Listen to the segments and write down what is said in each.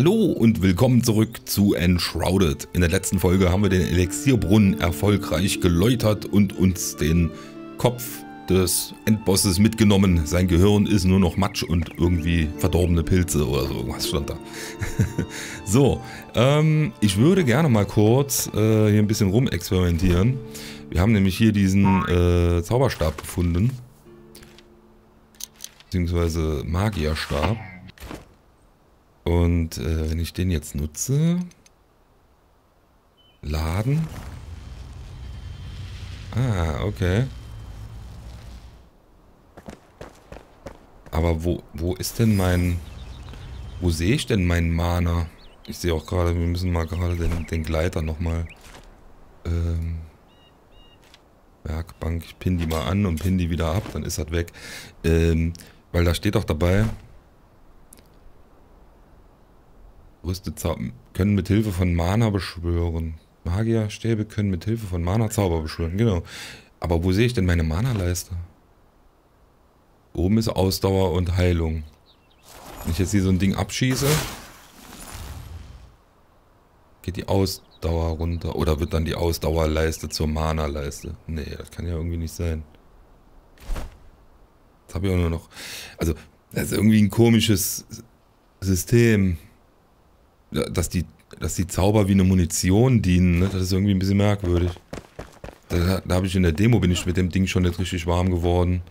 Hallo und willkommen zurück zu Enshrouded. In der letzten Folge haben wir den Elixierbrunnen erfolgreich geläutert und uns den Kopf des Endbosses mitgenommen. Sein Gehirn ist nur noch Matsch und irgendwie verdorbene Pilze oder so. Irgendwas stand da. So, ich würde gerne mal kurz hier ein bisschen rumexperimentieren. Wir haben nämlich hier diesen Zauberstab gefunden. Beziehungsweise Magierstab. Und wenn ich den jetzt nutze, laden. Ah, okay. Aber wo ist denn mein... Wo sehe ich denn meinen Mana? Ich sehe auch gerade, wir müssen mal gerade den Gleiter nochmal... Werkbank, ich pin die mal an und pin die wieder ab, dann ist das weg. Weil da steht doch dabei... Rüstezauber können mit Hilfe von Mana beschwören. Magierstäbe können mit Hilfe von Mana Zauber beschwören, genau. Aber wo sehe ich denn meine Mana-Leiste? Oben ist Ausdauer und Heilung. Wenn ich jetzt hier so ein Ding abschieße, geht die Ausdauer runter. Oder wird dann die Ausdauerleiste zur Mana-Leiste? Nee, das kann ja irgendwie nicht sein. Jetzt habe ich auch nur noch... Also, das ist irgendwie ein komisches System. Dass die Zauber wie eine Munition dienen, ne? Das ist irgendwie ein bisschen merkwürdig. Da habe ich in der Demo, bin ich mit dem Ding schon nicht richtig warm geworden.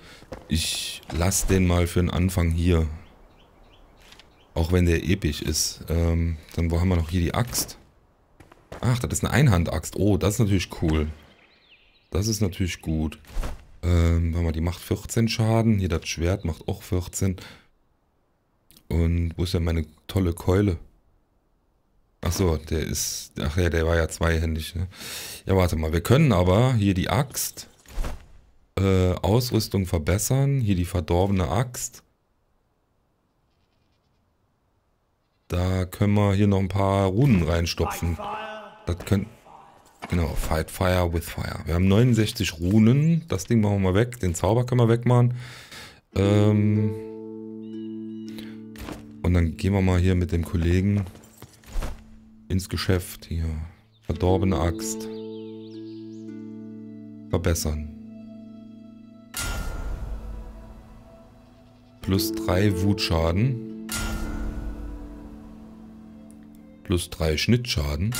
Ich lasse den mal für den Anfang hier. Auch wenn der episch ist. Dann wo haben wir noch hier die Axt? Ach, das ist eine Einhandaxt. Oh, das ist natürlich cool. Das ist natürlich gut. Warte mal, die macht 14 Schaden. Hier das Schwert macht auch 14. Und wo ist denn meine tolle Keule? Achso, der ist... Ach ja, der war ja zweihändig. Ne? Ja, warte mal. Wir können aber hier die Axt, Ausrüstung verbessern. Hier die verdorbene Axt. Da können wir hier noch ein paar Runen reinstopfen. Das können... Genau, Fight Fire with Fire. Wir haben 69 Runen. Das Ding machen wir mal weg. Den Zauber können wir wegmachen. Und dann gehen wir mal hier mit dem Kollegen... ins Geschäft hier. Verdorbene Axt. Verbessern. Plus 3 Wutschaden. Plus 3 Schnittschaden.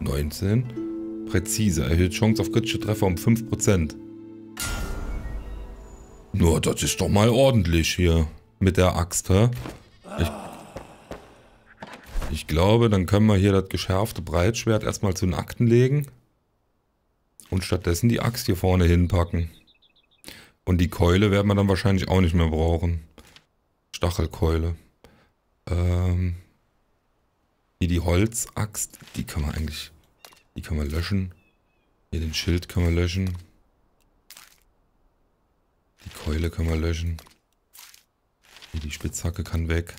19. Präzise. Erhöht Chance auf kritische Treffer um 5%. Nur, das ist doch mal ordentlich hier. Mit der Axt, hä? Ich glaube, dann können wir hier das geschärfte Breitschwert erstmal zu den Akten legen. Und stattdessen die Axt hier vorne hinpacken. Und die Keule werden wir dann wahrscheinlich auch nicht mehr brauchen. Stachelkeule. Hier die Holzaxt, die können wir eigentlich... Die können wir löschen. Hier den Schild können wir löschen. Die Keule können wir löschen. Hier die Spitzhacke kann weg.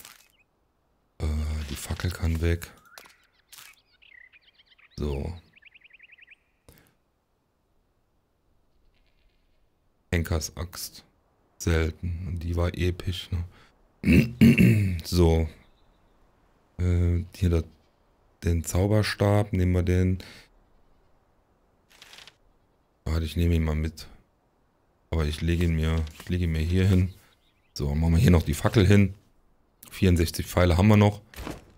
Die Fackel kann weg. So. Henkers Axt. Selten. Und die war episch. Ne? So. Hier den Zauberstab. Nehmen wir den. Warte, ich nehme ihn mal mit. Aber ich lege ihn mir hier hin. So, machen wir hier noch die Fackel hin. 64 Pfeile haben wir noch.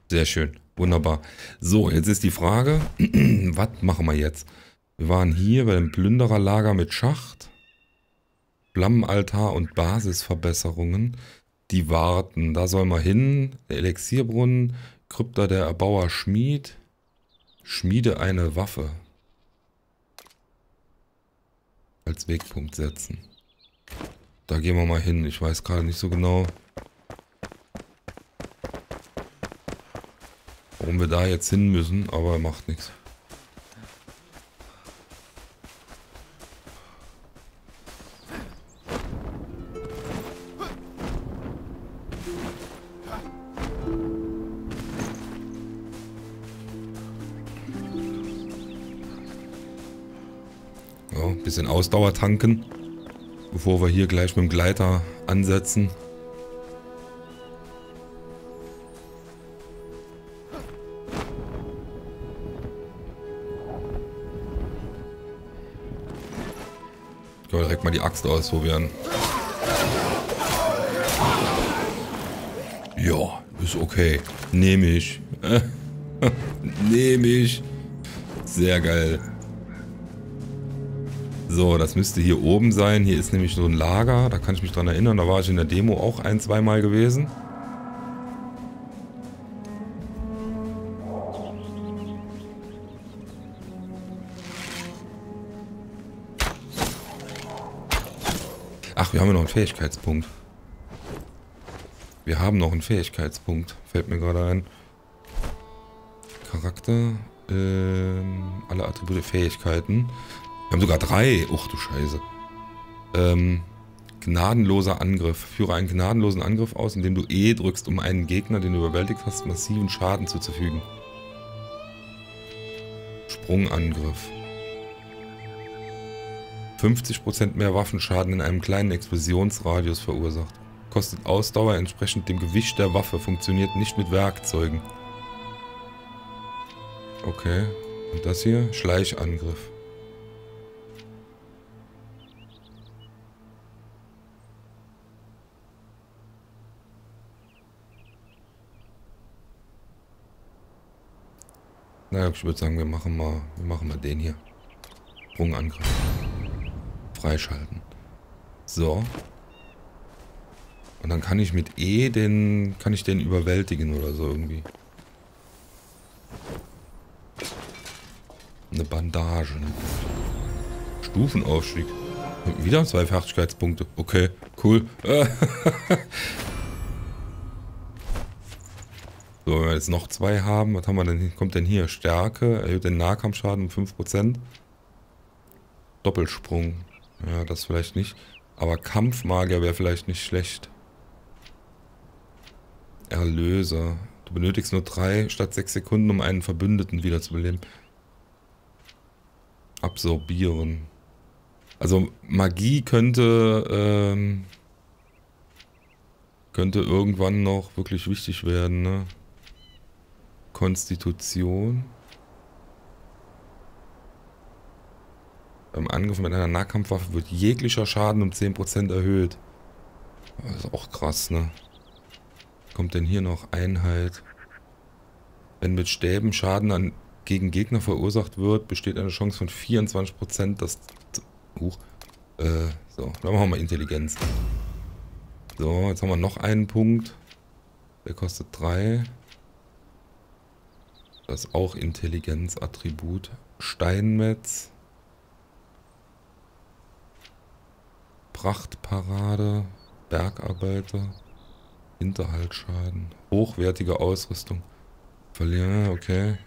Sehr schön. Wunderbar. So, jetzt ist die Frage, was machen wir jetzt? Wir waren hier bei dem Plündererlager mit Schacht, Flammenaltar und Basisverbesserungen. Die warten. Da sollen wir hin. Der Elixierbrunnen, Krypta der Erbauer Schmied. Schmiede eine Waffe. Als Wegpunkt setzen. Da gehen wir mal hin. Ich weiß gerade nicht so genau, warum wir da jetzt hin müssen, aber macht nichts. Ja, ein bisschen Ausdauer tanken, bevor wir hier gleich mit dem Gleiter ansetzen. Können wir direkt mal die Axt ausprobieren. Ja, ist okay. Nehme ich. Nehme ich. Sehr geil. So, das müsste hier oben sein. Hier ist nämlich so ein Lager. Da kann ich mich dran erinnern. Da war ich in der Demo auch ein-, zweimal gewesen. Ach, wir haben ja noch einen Fähigkeitspunkt. Wir haben noch einen Fähigkeitspunkt. Fällt mir gerade ein. Charakter. Alle Attribute, Fähigkeiten. Wir haben sogar 3. Och du Scheiße. Gnadenloser Angriff. Führe einen gnadenlosen Angriff aus, indem du E drückst, um einen Gegner, den du überwältigt hast, massiven Schaden zuzufügen. Sprungangriff. 50% mehr Waffenschaden in einem kleinen Explosionsradius verursacht. Kostet Ausdauer entsprechend dem Gewicht der Waffe. Funktioniert nicht mit Werkzeugen. Okay. Und das hier? Schleichangriff. Naja, ich würde sagen, wir machen mal den hier. Sprungangriff. Freischalten. So. Und dann kann ich mit E den, kann ich den überwältigen oder so irgendwie. Eine Bandage. Ne? Stufenaufstieg. Wieder 2 Fertigkeitspunkte. Okay, cool. So, wenn wir jetzt noch 2 haben, was haben wir denn? Kommt denn hier? Stärke, erhöht den Nahkampfschaden um 5%. Doppelsprung. Ja, das vielleicht nicht. Aber Kampfmagier wäre vielleicht nicht schlecht. Erlöser. Du benötigst nur 3 statt 6 Sekunden, um einen Verbündeten wiederzubeleben. Absorbieren. Also Magie könnte könnte irgendwann noch wirklich wichtig werden, ne? Konstitution. Beim Angriff mit einer Nahkampfwaffe wird jeglicher Schaden um 10% erhöht. Das ist auch krass, ne? Kommt denn hier noch Einheit? Wenn mit Stäben Schaden an gegen Gegner verursacht wird, besteht eine Chance von 24%, dass... so, dann machen wir mal Intelligenz. So, jetzt haben wir noch einen Punkt. Der kostet 3. Das ist auch Intelligenzattribut. Steinmetz. Prachtparade. Bergarbeiter. Hinterhaltsschaden. Hochwertige Ausrüstung. Verlieren, okay.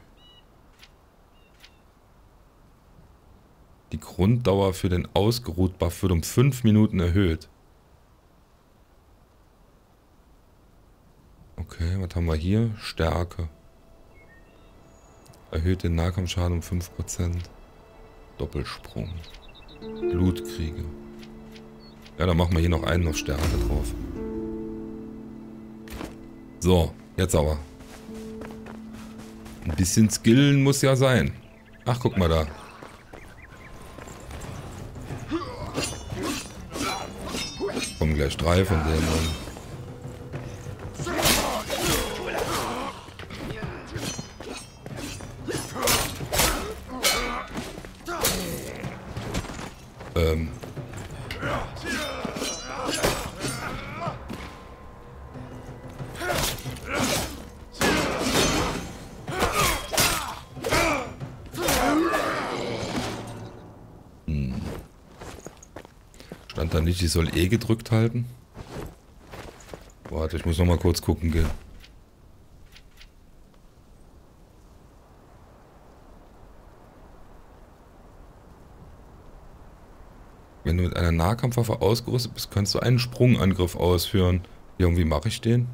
Die Grunddauer für den Ausgeruht-Buff wird um 5 Minuten erhöht. Okay, was haben wir hier? Stärke. Erhöht den Nahkampfschaden um 5%. Doppelsprung. Blutkriege. Ja, dann machen wir hier noch einen auf Stärke drauf. So, jetzt aber. Ein bisschen skillen muss ja sein. Ach, guck mal da. Kommen gleich 3 von denen an. Stand da nicht, ich soll E gedrückt halten? Warte, ich muss noch mal kurz gucken gehen. Wenn du mit einer Nahkampfwaffe ausgerüstet bist, kannst du einen Sprungangriff ausführen. Irgendwie mache ich den?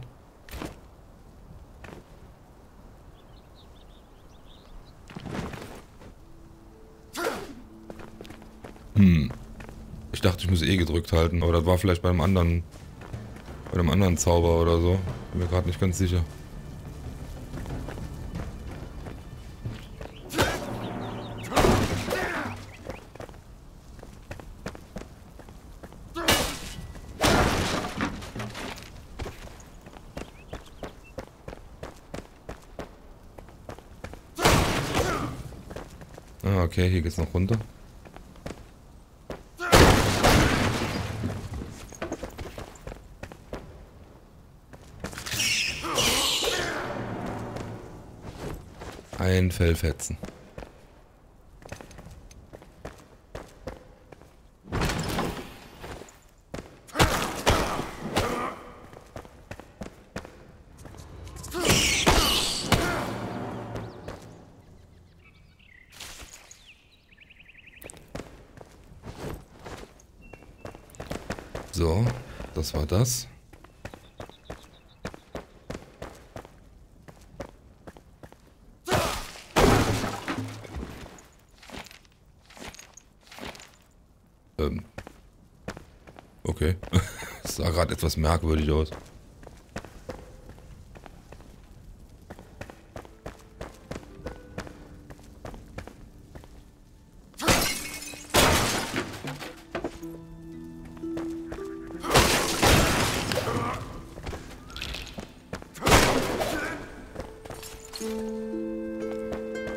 Ich dachte, ich muss E gedrückt halten, aber das war vielleicht bei einem anderen Zauber oder so. Bin mir gerade nicht ganz sicher. Ah, okay, hier geht's noch runter. Ein Fellfetzen. So, das war das. Okay. Das sah gerade etwas merkwürdig aus.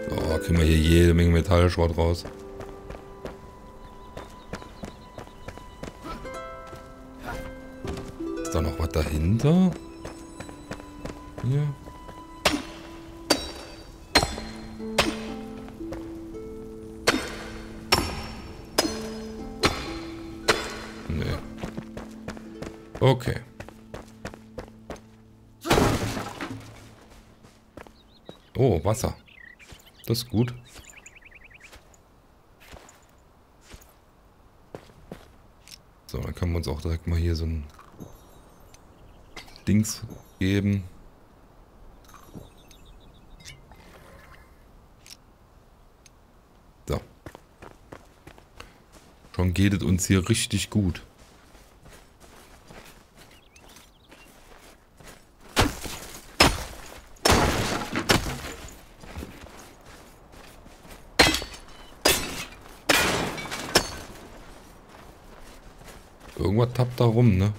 Oh, kriegen wir hier jede Menge Metallschrott raus. Ist da noch was dahinter? Hier. Nee. Okay. Oh, Wasser. Das ist gut. So, dann können wir uns auch direkt mal hier so ein Dings geben. So. Schon geht es uns hier richtig gut. Irgendwas tappt da rum, ne?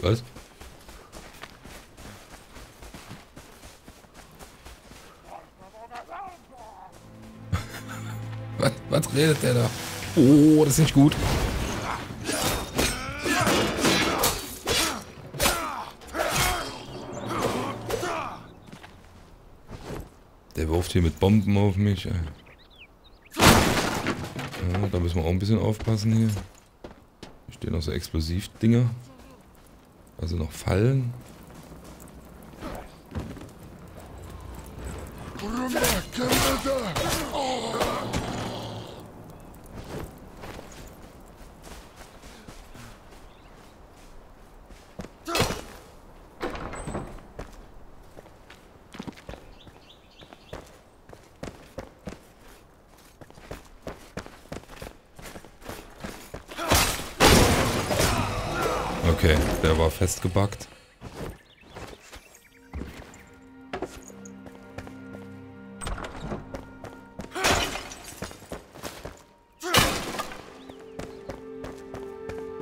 Was? Was redet der da? Oh, das ist nicht gut. Der wirft hier mit Bomben auf mich. Ja, da müssen wir auch ein bisschen aufpassen hier. Hier stehen noch so Explosivdinger. Also noch Fallen. Okay, der war festgebackt.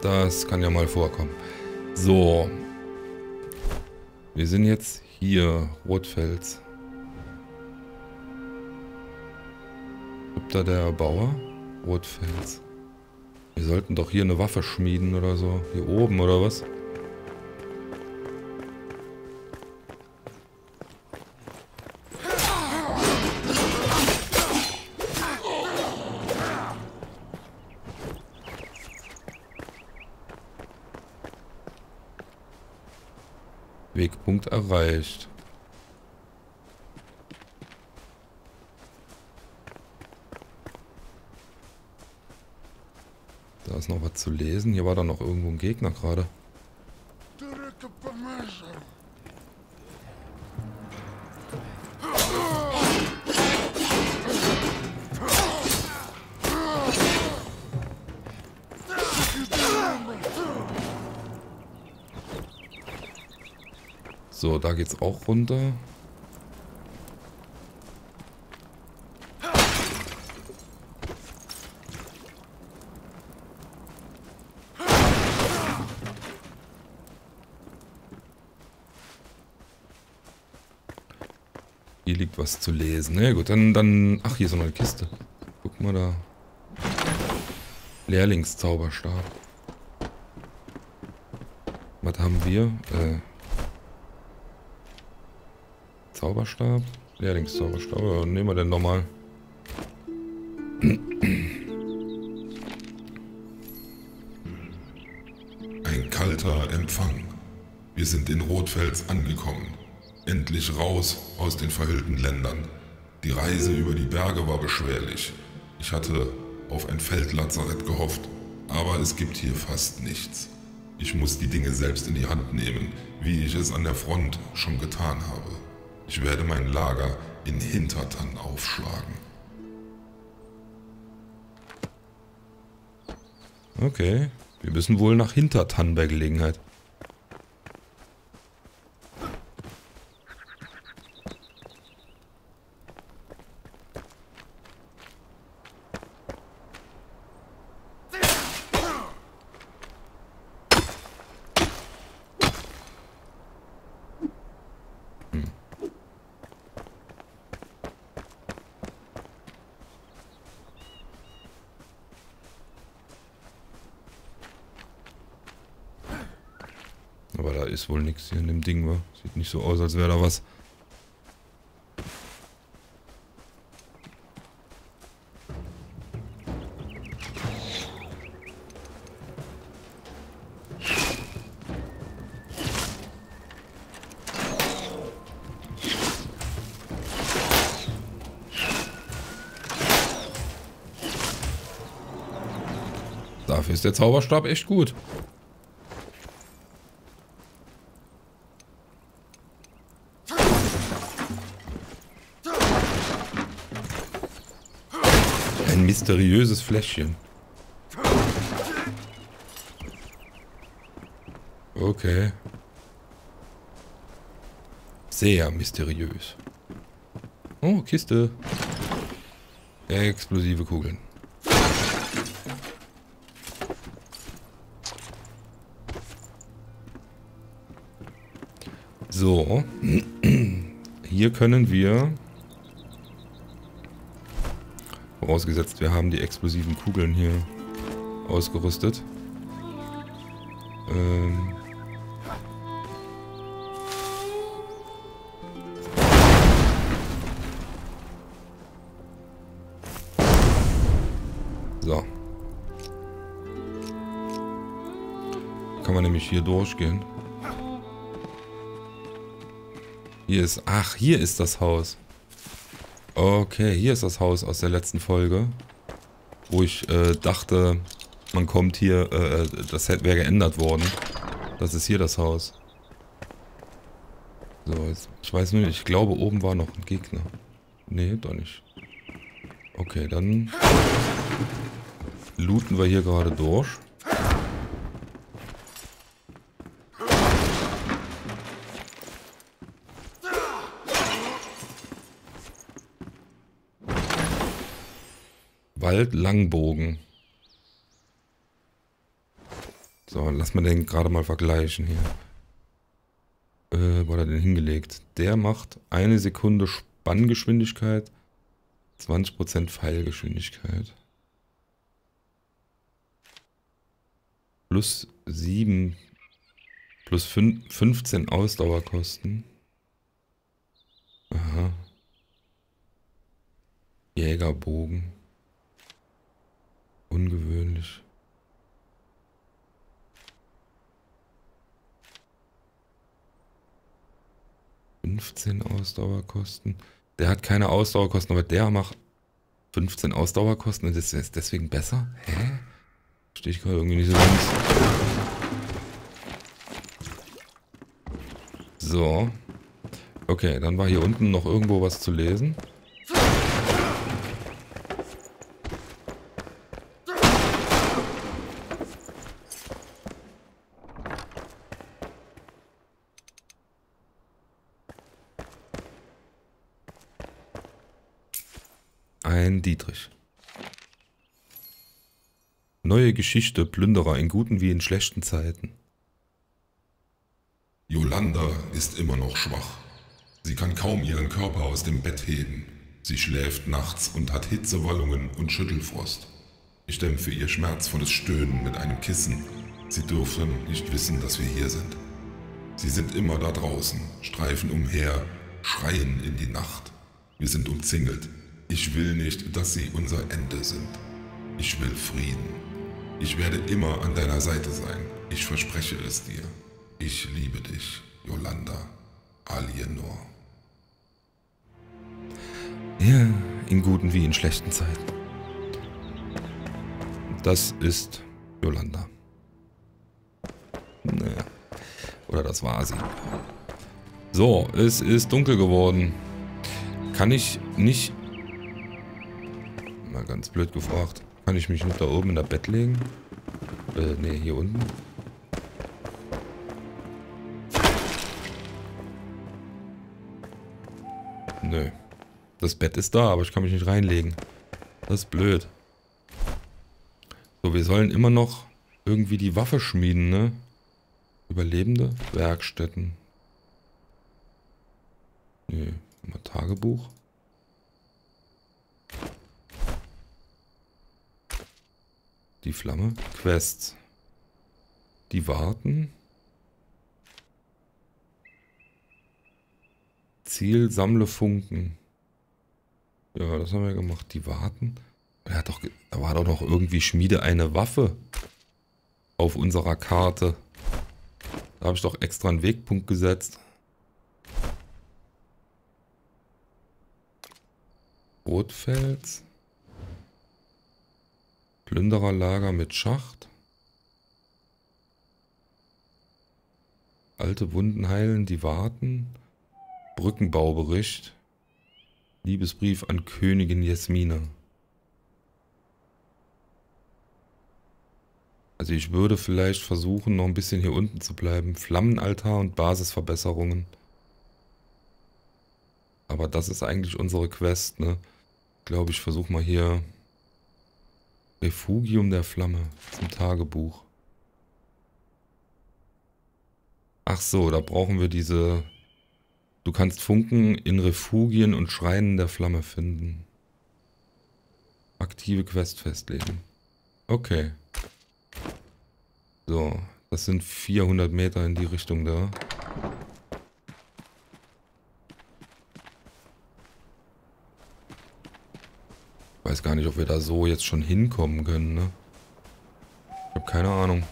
Das kann ja mal vorkommen. So. Wir sind jetzt hier, Rotfels. Gibt da der Bauer? Rotfels. Wir sollten doch hier eine Waffe schmieden oder so. Hier oben oder was? Wegpunkt erreicht. Da ist noch was zu lesen. Hier war da noch irgendwo ein Gegner gerade. So, da geht's auch runter. Hier liegt was zu lesen. Na gut, dann... Ach, hier ist noch eine Kiste. Guck mal da. Lehrlingszauberstab. Was haben wir? Zauberstab? Lehrlingszauberstab. Oder nehmen wir denn nochmal? Ein kalter Empfang. Wir sind in Rotfels angekommen. Endlich raus aus den verhüllten Ländern. Die Reise über die Berge war beschwerlich. Ich hatte auf ein Feldlazarett gehofft, aber es gibt hier fast nichts. Ich muss die Dinge selbst in die Hand nehmen, wie ich es an der Front schon getan habe. Ich werde mein Lager in Hintertan aufschlagen. Okay, wir müssen wohl nach Hintertan bei Gelegenheit. Aber da ist wohl nichts hier in dem Ding, wa? Sieht nicht so aus, als wäre da was. Dafür ist der Zauberstab echt gut. Mysteriöses Fläschchen. Okay. Sehr mysteriös. Oh, Kiste. Explosive Kugeln. So. Hier können wir... Vorausgesetzt, wir haben die explosiven Kugeln hier ausgerüstet. So. Kann man nämlich hier durchgehen. Hier ist... Ach, hier ist das Haus. Okay, hier ist das Haus aus der letzten Folge, wo ich dachte, man kommt hier, das wäre geändert worden. Das ist hier das Haus. So, jetzt, ich weiß nicht, ich glaube oben war noch ein Gegner. Nee, doch nicht. Okay, dann looten wir hier gerade durch. Langbogen. So, lass mal den gerade mal vergleichen hier. Wo hat er den hingelegt? Der macht eine Sekunde Spanngeschwindigkeit, 20% Pfeilgeschwindigkeit. Plus 7, plus 15 Ausdauerkosten. Aha. Jägerbogen. Ungewöhnlich. . 15 Ausdauerkosten. Der hat keine Ausdauerkosten, aber der macht 15 Ausdauerkosten und ist deswegen besser? Hä? Verstehe ich gerade irgendwie nicht so ganz. So. Okay, dann war hier unten noch irgendwo was zu lesen. Dietrich. Neue Geschichte, Plünderer in guten wie in schlechten Zeiten. Yolanda ist immer noch schwach. Sie kann kaum ihren Körper aus dem Bett heben. Sie schläft nachts und hat Hitzewallungen und Schüttelfrost. Ich dämpfe ihr schmerzvolles Stöhnen mit einem Kissen. Sie dürfen nicht wissen, dass wir hier sind. Sie sind immer da draußen, streifen umher, schreien in die Nacht. Wir sind umzingelt. Ich will nicht, dass sie unser Ende sind. Ich will Frieden. Ich werde immer an deiner Seite sein. Ich verspreche es dir. Ich liebe dich, Yolanda, Alienor. Ja, in guten wie in schlechten Zeiten. Das ist Yolanda. Naja. Oder das war sie. So, es ist dunkel geworden. Kann ich nicht... Mal ganz blöd gefragt. Kann ich mich nicht da oben in der Bett legen? Ne, hier unten. Nö. Das Bett ist da, aber ich kann mich nicht reinlegen. Das ist blöd. So, wir sollen immer noch irgendwie die Waffe schmieden, ne? Überlebende Werkstätten. Nee, mal Tagebuch. Die Flamme. Quests. Die warten. Ziel, sammle Funken. Ja, das haben wir gemacht. Die warten. Er hat doch, da war doch noch irgendwie Schmiede eine Waffe auf unserer Karte. Da habe ich doch extra einen Wegpunkt gesetzt. Rotfels. Plündererlager mit Schacht. Alte Wunden heilen, die warten. Brückenbaubericht. Liebesbrief an Königin Jasmine. Also ich würde vielleicht versuchen, noch ein bisschen hier unten zu bleiben. Flammenaltar und Basisverbesserungen. Aber das ist eigentlich unsere Quest, ne? Ich glaube, ich versuche mal hier... Refugium der Flamme. Zum Tagebuch. Ach so, da brauchen wir diese... Du kannst Funken in Refugien und Schreinen der Flamme finden. Aktive Quest festlegen. Okay. So, das sind 400 Meter in die Richtung da. Ich weiß gar nicht, ob wir da so jetzt schon hinkommen können, ne? Ich habe keine Ahnung.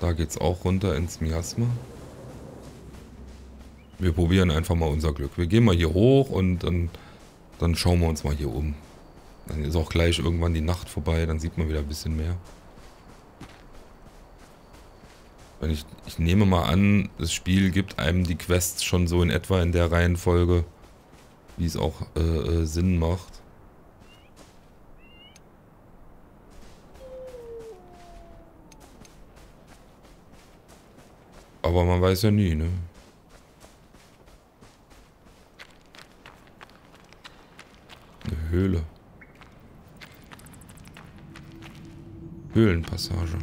Da geht's auch runter ins Miasma. Wir probieren einfach mal unser Glück. Wir gehen mal hier hoch und dann schauen wir uns mal hier um. Dann ist auch gleich irgendwann die Nacht vorbei, dann sieht man wieder ein bisschen mehr. Wenn ich nehme mal an, das Spiel gibt einem die Quests schon so in etwa in der Reihenfolge, wie es auch Sinn macht. Aber man weiß ja nie, ne? Eine Höhle. Höhlenpassage.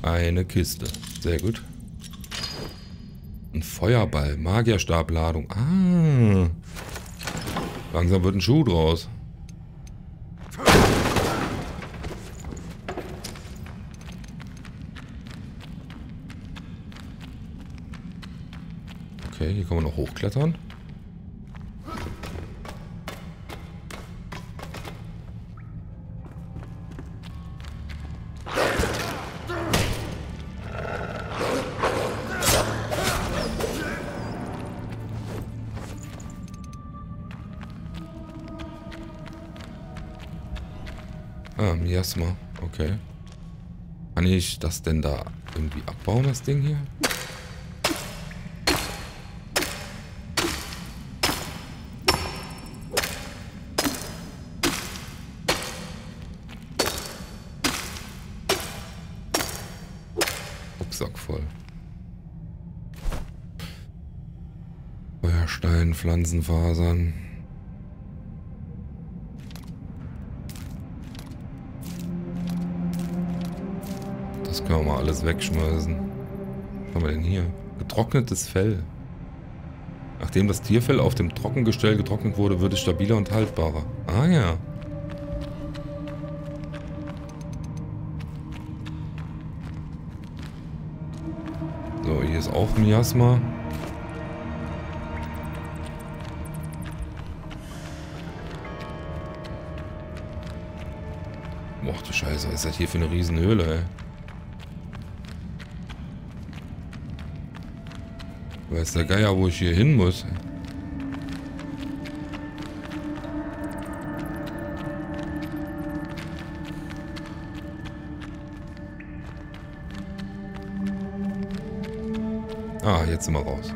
Eine Kiste. Sehr gut. Ein Feuerball. Magierstabladung. Ah. Langsam wird ein Schuh draus. Okay, hier kann man noch hochklettern. Miasma, okay. Kann ich das denn da irgendwie abbauen, das Ding hier? Rucksack voll. Feuerstein, Pflanzenfasern. Das können wir mal alles wegschmeißen. Was haben wir denn hier? Getrocknetes Fell. Nachdem das Tierfell auf dem Trockengestell getrocknet wurde, wird es stabiler und haltbarer. Ah ja. So, hier ist auch Miasma. Boah, du Scheiße, was ist das hier für eine Riesenhöhle, ey? Weiß der Geier, wo ich hier hin muss. Ah, jetzt sind wir raus.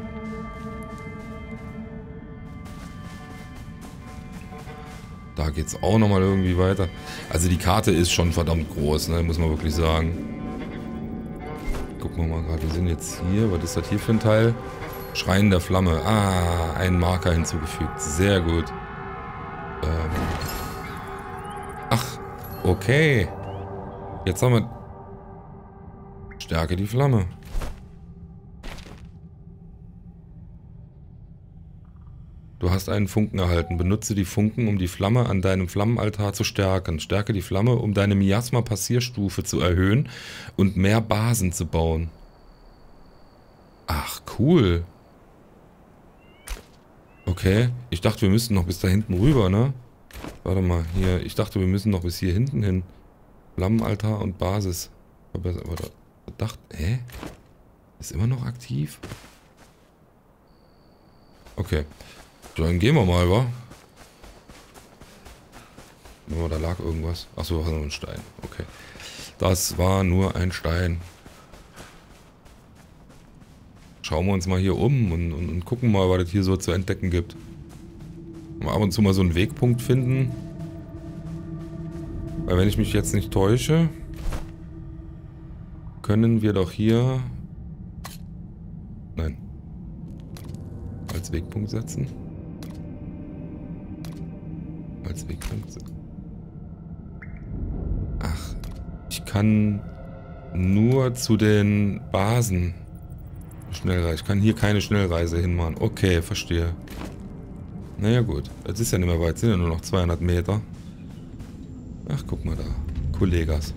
Da geht's auch nochmal irgendwie weiter. Also die Karte ist schon verdammt groß, ne? Muss man wirklich sagen. Gucken wir mal gerade, wir sind jetzt hier. Was ist das hier für ein Teil? Schreiender Flamme. Ah, einen Marker hinzugefügt. Sehr gut. Ach, okay. Jetzt haben wir... Stärke die Flamme. Du hast einen Funken erhalten. Benutze die Funken, um die Flamme an deinem Flammenaltar zu stärken. Stärke die Flamme, um deine Miasma-Passierstufe zu erhöhen und mehr Basen zu bauen. Ach, cool. Okay, ich dachte, wir müssten noch bis da hinten rüber, ne? Warte mal, hier. Ich dachte, wir müssen noch bis hier hinten hin. Flammenaltar und Basis. Aber Verdacht, hä? Ist immer noch aktiv? Okay. Dann gehen wir mal, wa? Oh, da lag irgendwas. Achso, da war nur ein Stein. Okay. Das war nur ein Stein. Schauen wir uns mal hier um und gucken mal, was es hier so zu entdecken gibt. Mal ab und zu mal so einen Wegpunkt finden. Weil wenn ich mich jetzt nicht täusche, können wir doch hier... Nein. Als Wegpunkt setzen. Ach, ich kann nur zu den Basen Schnellreise. Ich kann hier keine Schnellreise hinmachen. Okay, verstehe. Naja gut, das ist ja nicht mehr weit. Sind ja nur noch 200 Meter. Ach, guck mal da. Kollegas.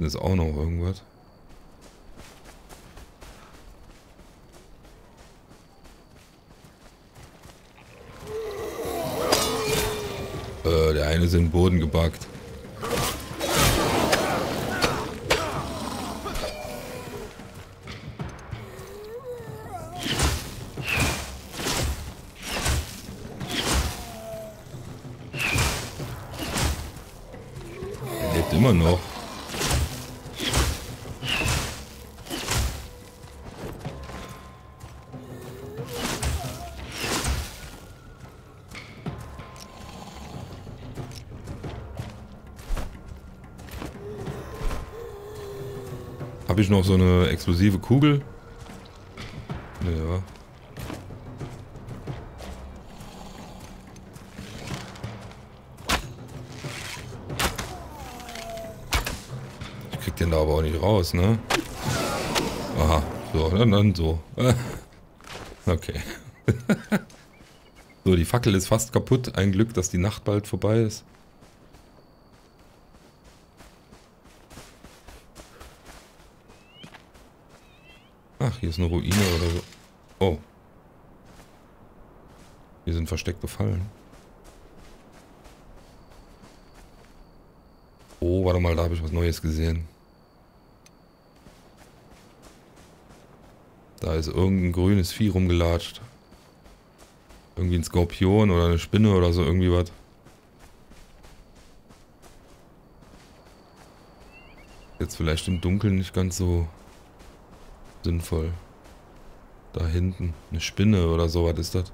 Ist auch noch irgendwas. Der eine ist in den Boden gebackt. Er lebt immer noch. Habe ich noch so eine explosive Kugel? Ja. Ich krieg den da aber auch nicht raus, ne? Aha, so, dann so. Okay. So, die Fackel ist fast kaputt. Ein Glück, dass die Nacht bald vorbei ist. Ach, hier ist eine Ruine oder so. Oh. Wir sind versteckt gefallen. Oh, warte mal, da habe ich was Neues gesehen. Da ist irgendein grünes Vieh rumgelatscht. Irgendwie ein Skorpion oder eine Spinne oder so, irgendwie was. Jetzt vielleicht im Dunkeln nicht ganz so sinnvoll. Da hinten, eine Spinne oder so, was ist das?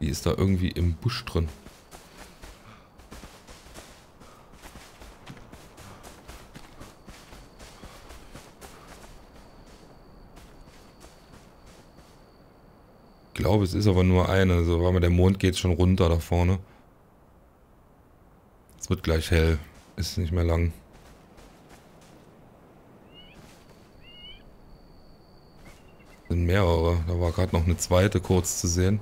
Die ist da irgendwie im Busch drin. Ich glaube, es ist aber nur eine. So, weil der Mond geht schon runter da vorne. Es wird gleich hell. Ist nicht mehr lang. Es sind mehrere. Da war gerade noch eine zweite kurz zu sehen.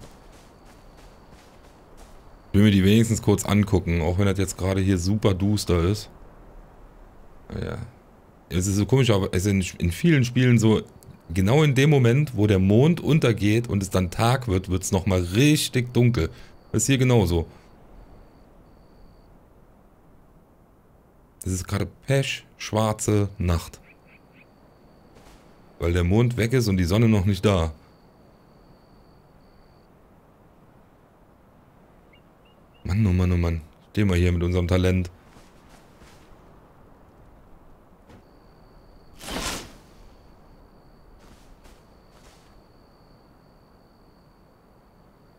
Ich will mir die wenigstens kurz angucken, auch wenn das jetzt gerade hier super duster ist. Ja. Es ist so komisch, aber es ist in vielen Spielen so, genau in dem Moment, wo der Mond untergeht und es dann Tag wird, wird es nochmal richtig dunkel. Das ist hier genauso. Es ist gerade pechschwarze Nacht. Weil der Mond weg ist und die Sonne noch nicht da. Mann, oh Mann, oh Mann. Stehen wir hier mit unserem Talent.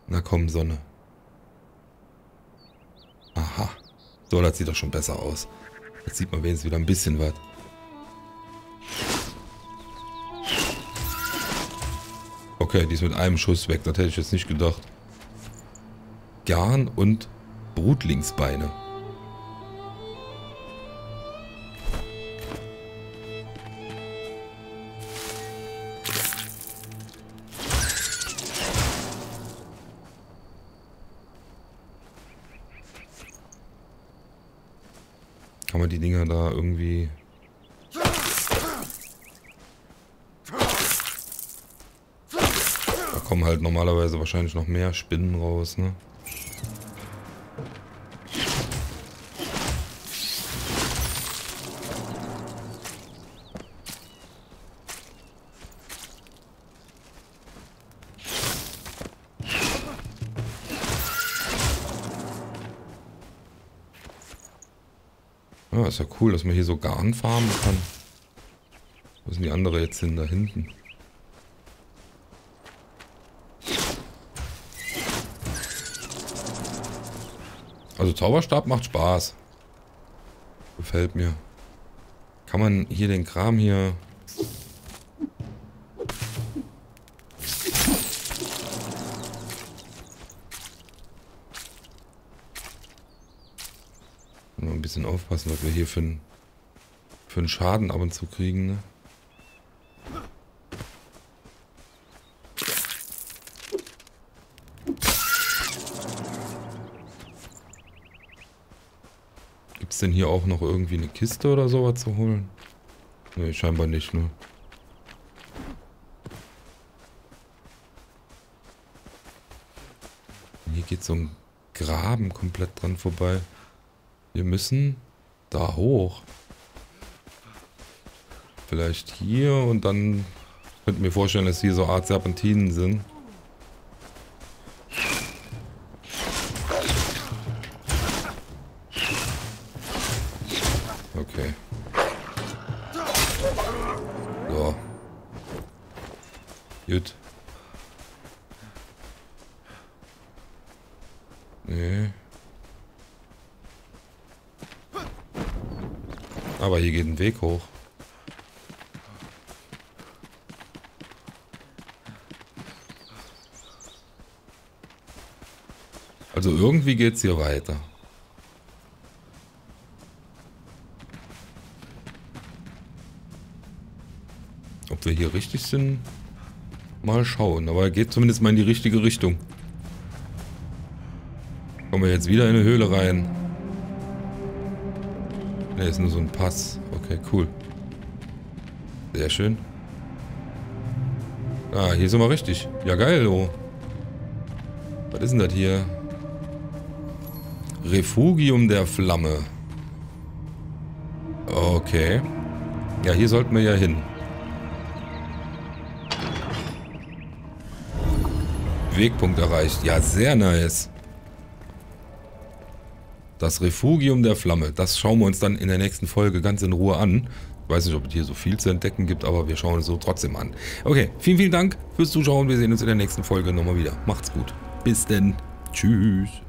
Na komm, Sonne. Aha. So, das sieht doch schon besser aus. Jetzt sieht man wenigstens wieder ein bisschen was. Okay, die ist mit einem Schuss weg. Das hätte ich jetzt nicht gedacht. Garn und Brutlingsbeine. Kann man die Dinger da irgendwie... Da kommen halt normalerweise wahrscheinlich noch mehr Spinnen raus, ne? Ja, ist ja cool, dass man hier so Garn farmen kann. Wo sind die anderen jetzt hin? Da hinten. Also Zauberstab macht Spaß. Gefällt mir. Kann man hier den Kram hier... bisschen aufpassen, was wir hier für einen Schaden ab und zu kriegen, ne? Gibt's denn hier auch noch irgendwie eine Kiste oder sowas zu holen? Ne, scheinbar nicht, ne? Hier geht so ein Graben komplett dran vorbei. Wir müssen da hoch. Vielleicht hier und dann könnte ich mir vorstellen, dass hier so Art Serpentinen sind. Okay. So. Gut. Nee. Aber hier geht ein Weg hoch. Also irgendwie geht's hier weiter. Ob wir hier richtig sind? Mal schauen, aber er geht zumindest mal in die richtige Richtung. Kommen wir jetzt wieder in eine Höhle rein. Ne, ist nur so ein Pass. Okay, cool. Sehr schön. Ah, hier sind wir richtig. Ja, geil, oh. Was ist denn das hier? Refugium der Flamme. Okay. Ja, hier sollten wir ja hin. Wegpunkt erreicht. Ja, sehr nice. Das Refugium der Flamme. Das schauen wir uns dann in der nächsten Folge ganz in Ruhe an. Ich weiß nicht, ob es hier so viel zu entdecken gibt, aber wir schauen es so trotzdem an. Okay, vielen, vielen Dank fürs Zuschauen. Wir sehen uns in der nächsten Folge nochmal wieder. Macht's gut. Bis denn. Tschüss.